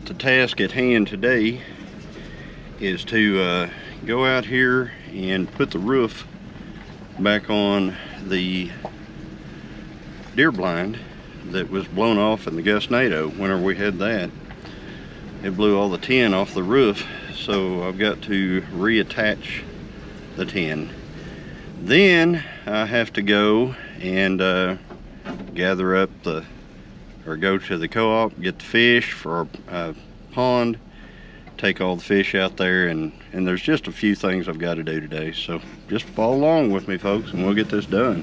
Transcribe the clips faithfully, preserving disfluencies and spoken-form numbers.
But the task at hand today is to uh, go out here and put the roof back on the deer blind that was blown off in the gustnado. Whenever we had that, it blew all the tin off the roof, so I've got to reattach the tin. Then I have to go and uh, gather up the, or go to the co-op, get the fish for our uh, pond, take all the fish out there, and, and there's just a few things I've got to do today. So just follow along with me, folks, and we'll get this done.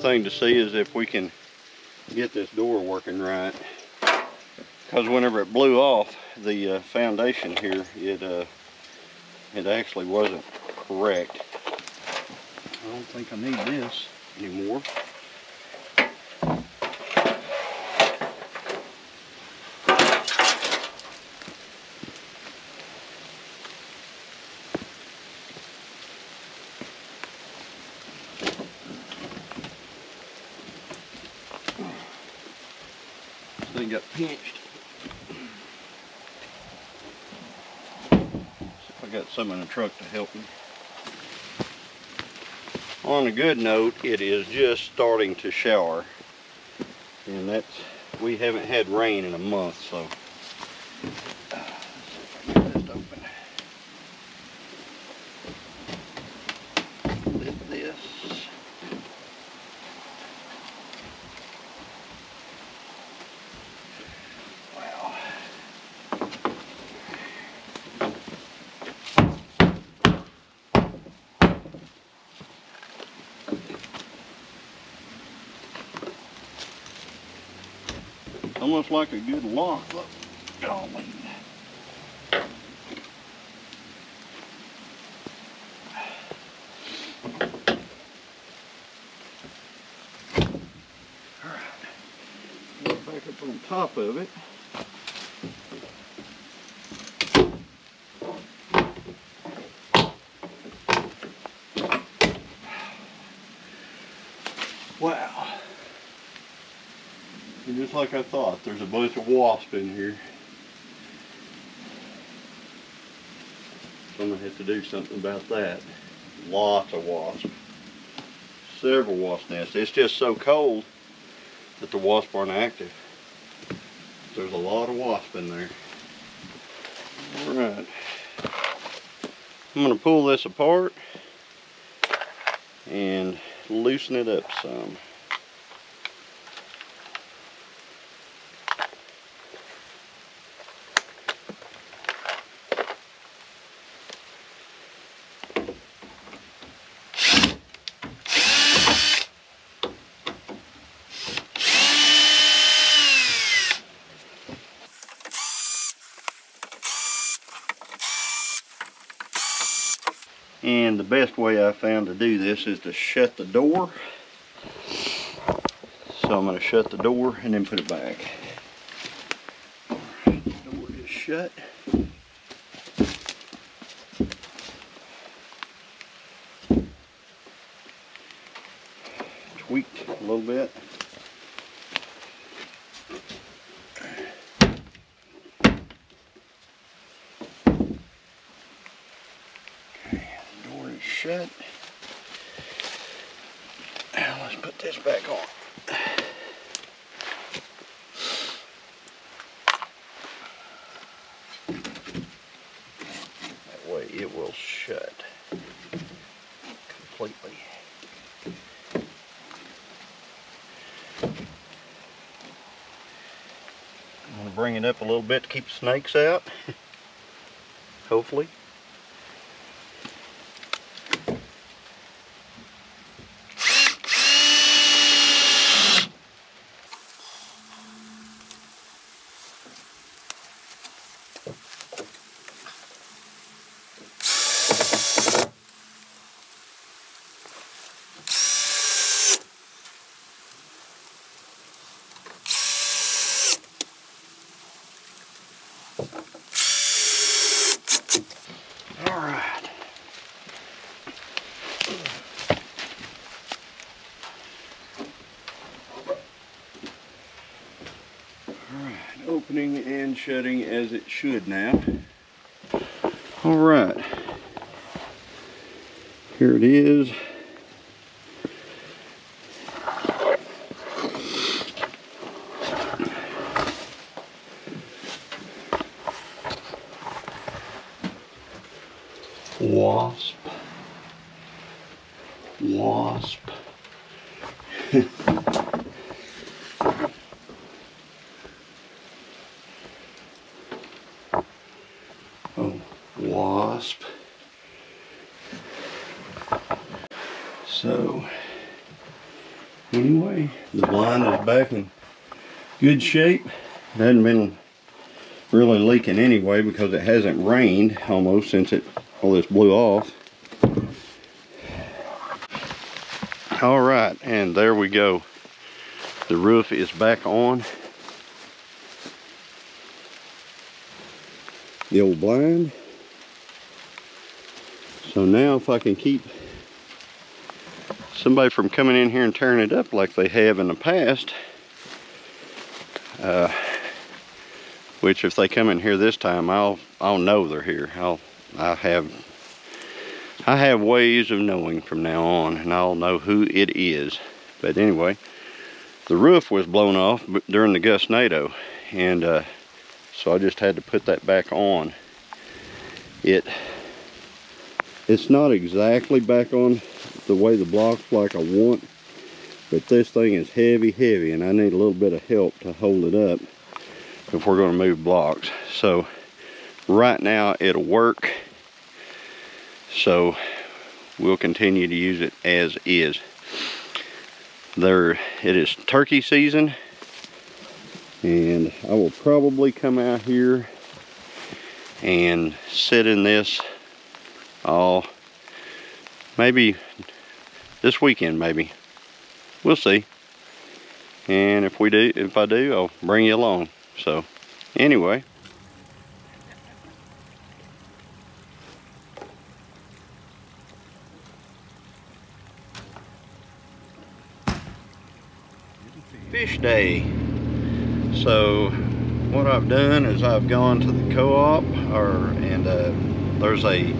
Thing to see is if we can get this door working right, because whenever it blew off the uh, foundation here, it uh, it actually wasn't correct. I don't think I need this anymore. Thing got pinched. See if I got some in the truck to help me. On a good note, it is just starting to shower, and that's, we haven't had rain in a month, so. Almost like a good lock, but golly. All right, get back up on top of it. Just like I thought, there's a bunch of wasps in here. So I'm going to have to do something about that. Lots of wasps. Several wasp nests. It's just so cold that the wasps aren't active. There's a lot of wasps in there. Alright. I'm going to pull this apart and loosen it up some. And the best way I found to do this is to shut the door. So I'm going to shut the door and then put it back. All right, the door is shut. Tweaked a little bit. Okay, the door is shut. Now let's put this back on. That way it will shut completely. I'm going to bring it up a little bit to keep the snakes out, hopefully. Opening and shutting as it should now. All right, here it is. Wasp, wasp. Wasp. So anyway, the blind is back in good shape. It hasn't been really leaking anyway because it hasn't rained almost since it all this blew off. All right, and there we go. The roof is back on. The old blind. So now if I can keep somebody from coming in here and tearing it up like they have in the past, uh, which if they come in here this time, I'll I'll know they're here. I'll I have I have ways of knowing from now on, and I'll know who it is. But anyway, the roof was blown off during the gustnado, and uh, so I just had to put that back on. It. It's not exactly back on the way the blocks like I want, but this thing is heavy, heavy, and I need a little bit of help to hold it up if we're going to move blocks. So right now it'll work, so we'll continue to use it as is. There, it is turkey season, and I will probably come out here and sit in this all maybe this weekend, maybe we'll see. And if we do, if I do, I'll bring you along. So anyway, fish day. So what I've done is I've gone to the co-op, or and uh, there's a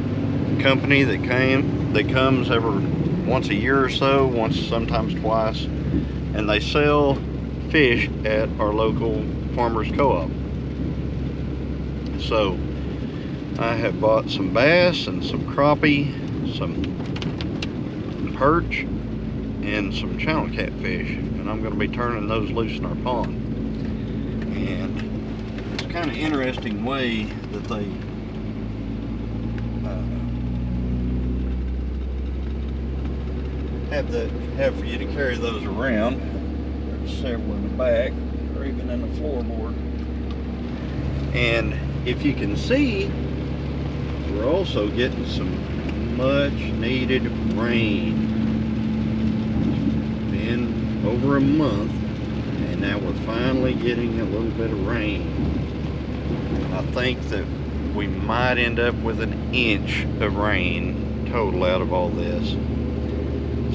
company that came that comes every once a year or so, once sometimes twice, and they sell fish at our local farmers co-op. So I have bought some bass and some crappie, some perch, and some channel catfish, and I'm going to be turning those loose in our pond. And it's kind of interesting way that they have that have for you to carry those around. There's several in the back or even in the floorboard. And if you can see, we're also getting some much needed rain. It's been over a month and now we're finally getting a little bit of rain. I think that we might end up with an inch of rain total out of all this.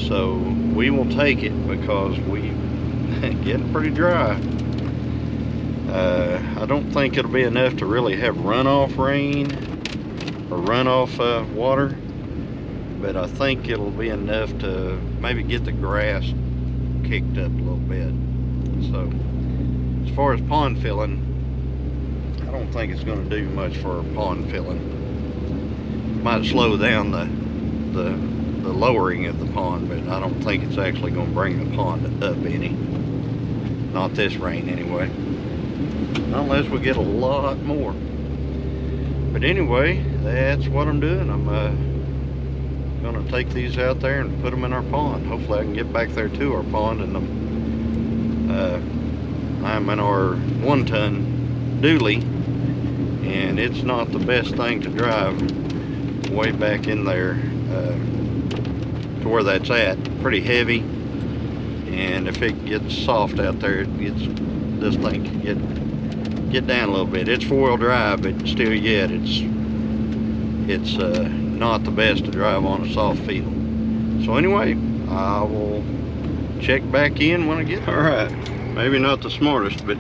So we will take it because we getting pretty dry. Uh, I don't think it'll be enough to really have runoff rain or runoff uh, water, but I think it'll be enough to maybe get the grass kicked up a little bit. So as far as pond filling, I don't think it's going to do much for pond filling. Might slow down the, the, the lowering of the pond, but I don't think it's actually going to bring the pond up any. Not this rain anyway. Unless we get a lot more. But anyway, that's what I'm doing. I'm uh, going to take these out there and put them in our pond. Hopefully I can get back there to our pond, and I'm, uh, I'm in our one-ton dually, and it's not the best thing to drive way back in there uh, to where that's at. Pretty heavy, and if it gets soft out there, it gets, this thing can get get down a little bit. It's four-wheel drive, but still yet it's it's uh, not the best to drive on a soft field. So anyway, I will check back in when I get there. Alright, maybe not the smartest, but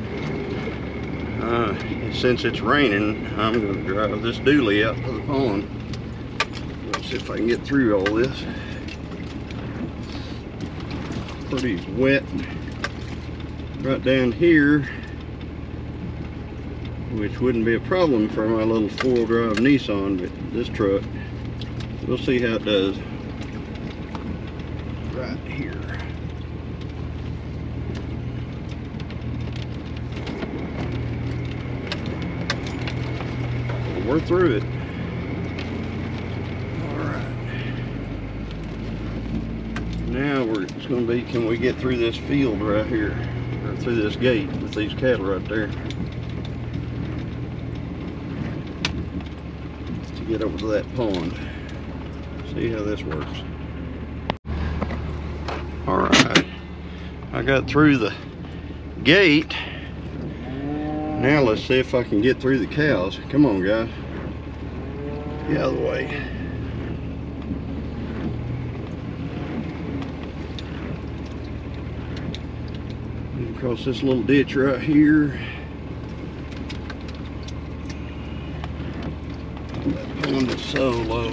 uh, since it's raining, I'm going to drive this dually out to the pond. Let's see if I can get through all this. Pretty wet right down here, which wouldn't be a problem for my little four-wheel drive Nissan, but this truck, we'll see how it does. Right here. We're through it. Alright. Now we're, it's going to be, can we get through this field right here, or through this gate with these cattle right there? Get over to that pond. See how this works. All right, I got through the gate. Now let's see if I can get through the cows. Come on, guys. Get out of the way. Get across this little ditch right here. That pond is so low.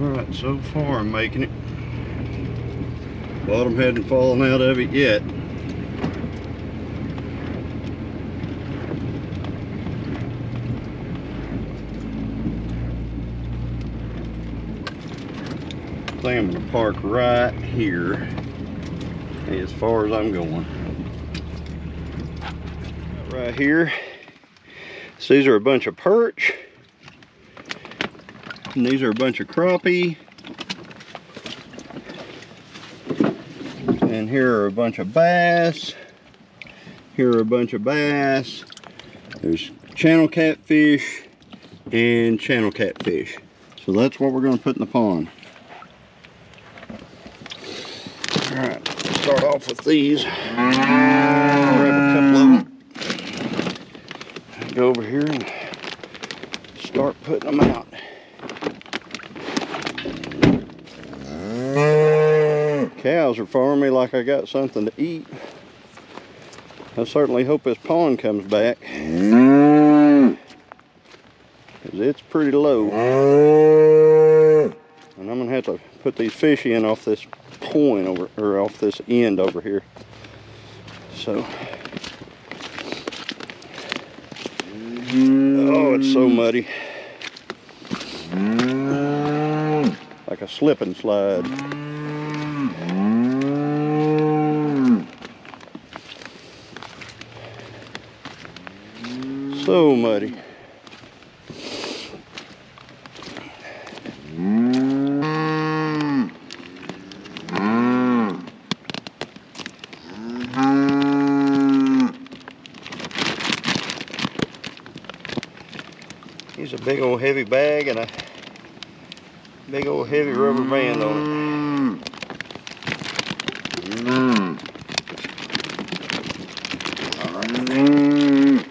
All right, so far I'm making it. Bottom hadn't fallen out of it yet. I think I'm gonna park right here. As far as I'm going, right here, so these are a bunch of perch, and these are a bunch of crappie, and here are a bunch of bass, here are a bunch of bass, there's channel catfish and channel catfish. So that's what we're going to put in the pond. All right. Start off with these. Grab a couple of them. Go over here and start putting them out. Cows are farming me like I got something to eat. I certainly hope this pond comes back, because it's pretty low. And I'm going to have to put these fish in off this point over, or off this end over here. So, oh, it's so muddy, like a slip and slide. So muddy. big old heavy bag and a big old heavy rubber band on it. Mm. Mm.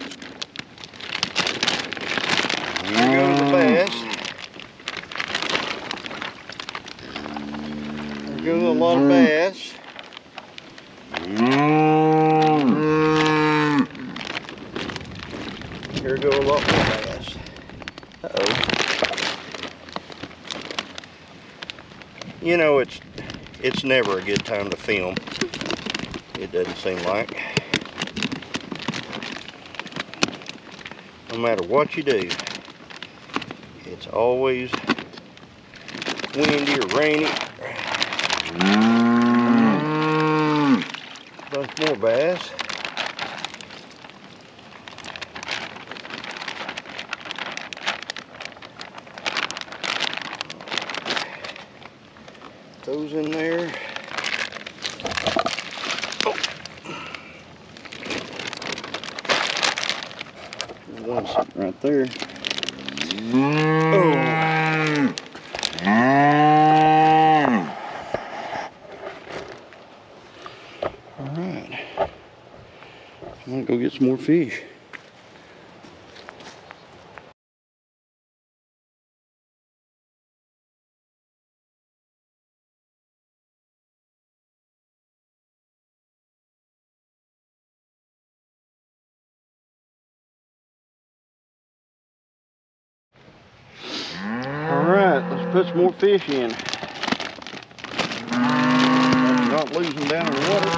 Here goes the bass. There goes a lot of bass. Mm. Here goes a lot more bass. Uh-oh. You know, it's It's never a good time to film. It doesn't seem like. No matter what you do, it's always windy or rainy. Mm. Bunch more bass. Those in there. Oh. One sitting right there. Oh. All right. I'm gonna go get some more fish. Put some more fish in. Not lose them down in the water.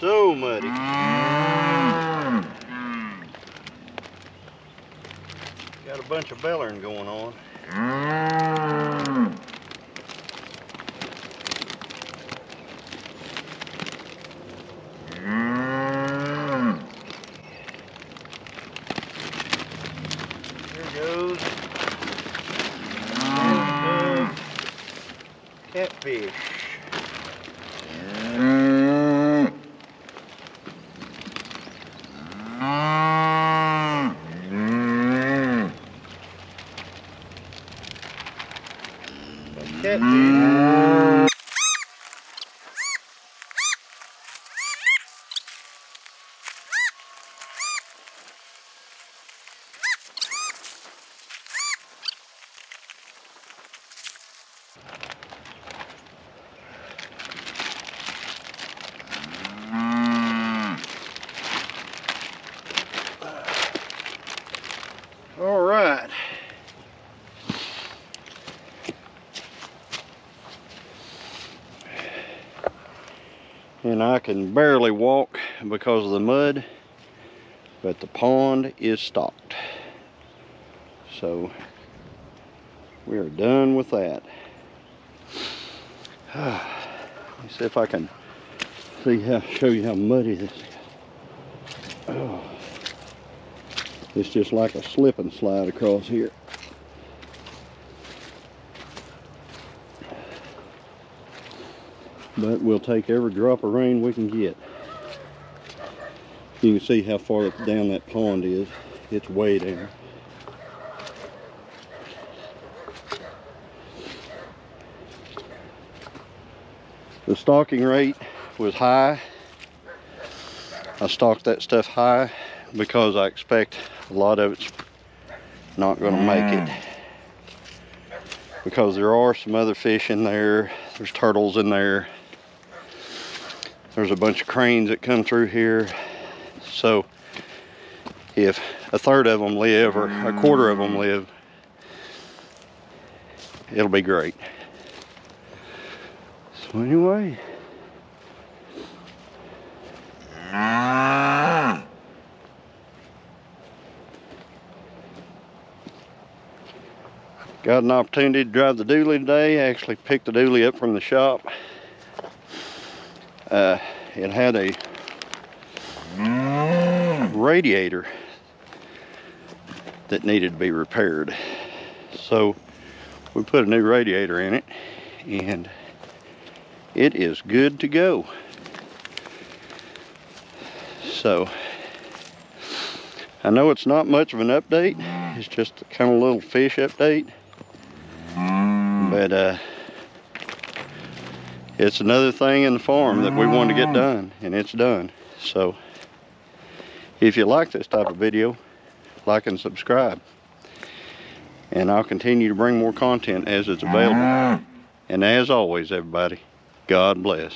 So muddy. Got a bunch of bellering going on. Catfish. Mm. Mm. Catfish. Mm. And I can barely walk because of the mud, but the pond is stocked. So we are done with that. Let me see if I can see how show you how muddy this is. Oh, it's just like a slip and slide across here. But we'll take every drop of rain we can get. You can see how far down that pond is. It's way down. The stocking rate was high. I stocked that stuff high because I expect a lot of it's not going to make it. Because there are some other fish in there. There's turtles in there. There's a bunch of cranes that come through here. So if a third of them live or a quarter of them live, it'll be great. So anyway, got an opportunity to drive the dooley today. I actually picked the dooley up from the shop. Uh, it had a radiator that needed to be repaired, so we put a new radiator in it, and it is good to go. So I know it's not much of an update, it's just kind of a little fish update, but uh, it's another thing in the farm that we wanted to get done, and it's done. So if you like this type of video, like and subscribe, and I'll continue to bring more content as it's available. And as always, everybody, God bless.